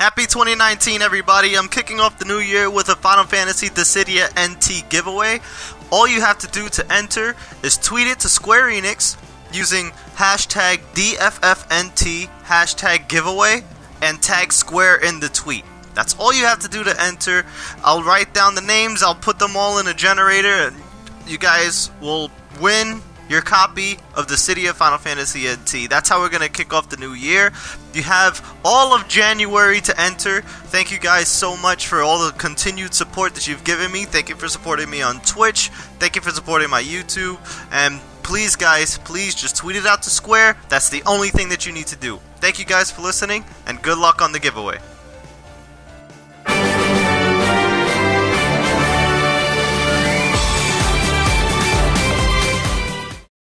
Happy 2019, everybody. I'm kicking off the new year with a Final Fantasy Dissidia NT giveaway. All you have to do to enter is tweet it to Square Enix using hashtag DFFNT, hashtag giveaway, and tag Square in the tweet. That's all you have to do to enter. I'll write down the names, I'll put them all in a generator, and you guys will win your copy of Dissidia Final Fantasy NT. That's how we're going to kick off the new year. You have all of January to enter. Thank you guys so much for all the continued support that you've given me. Thank you for supporting me on Twitch. Thank you for supporting my YouTube. And please, guys, please just tweet it out to Square. That's the only thing that you need to do. Thank you guys for listening, and good luck on the giveaway.